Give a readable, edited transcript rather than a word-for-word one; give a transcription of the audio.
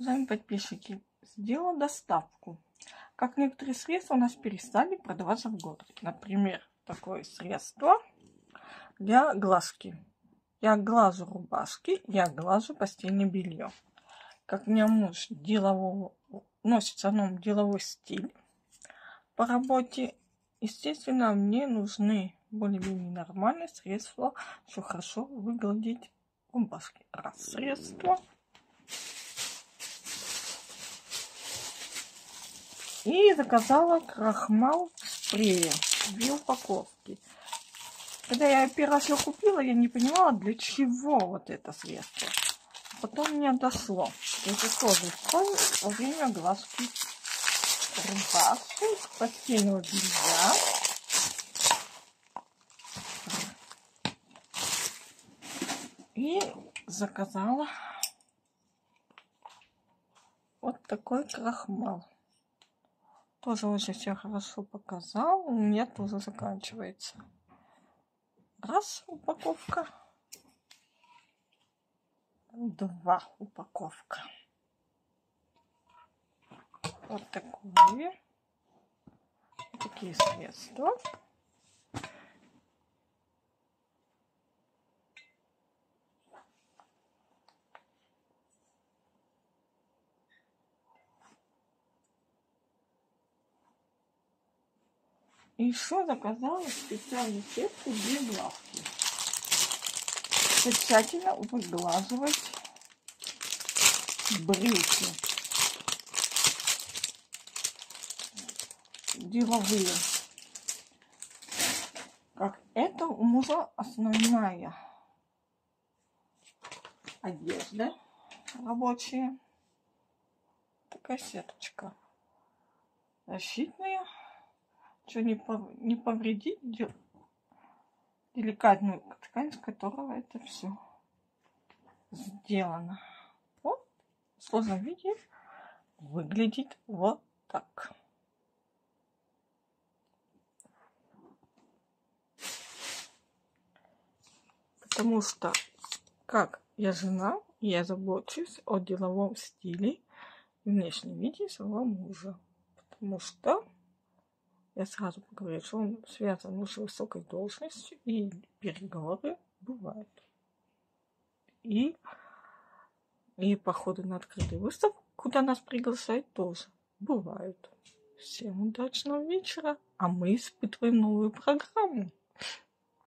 Уважаемые подписчики, сделала доставку. Как некоторые средства у нас перестали продаваться в городе. Например, такое средство для глажки. Я глажу рубашки, я глажу постельное белье. Как у меня муж носит в основном деловой стиль по работе, естественно, мне нужны более-менее нормальные средства, чтобы хорошо выгладить рубашки. Раз средство. И заказала крахмал спрея. 2 упаковки. Когда я первый раз его купила, я не понимала, для чего вот это средство. Потом мне дошло. Это тоже используется во время глажки рубашки, постельного белья. И заказала вот такой крахмал. Тоже уже себя хорошо показал. У меня тоже заканчивается. Раз упаковка. 2 упаковка. Вот такие средства. И еще заказала специальную сетку для глазки. Тщательно выглаживать брюки. Деловые. Как это у мужа основная одежда рабочая. Такая сеточка защитная. Что не повредить деликатную ткань, с которого это все сделано. Вот, в сложном виде выглядит вот так. Потому что, как я жена, я забочусь о деловом стиле и внешнем виде своего мужа. Потому что я сразу поговорю, что он связан с высокой должностью, и переговоры бывают. И походы на открытые выставки, куда нас приглашают, тоже бывают. Всем удачного вечера, а мы испытываем новую программу.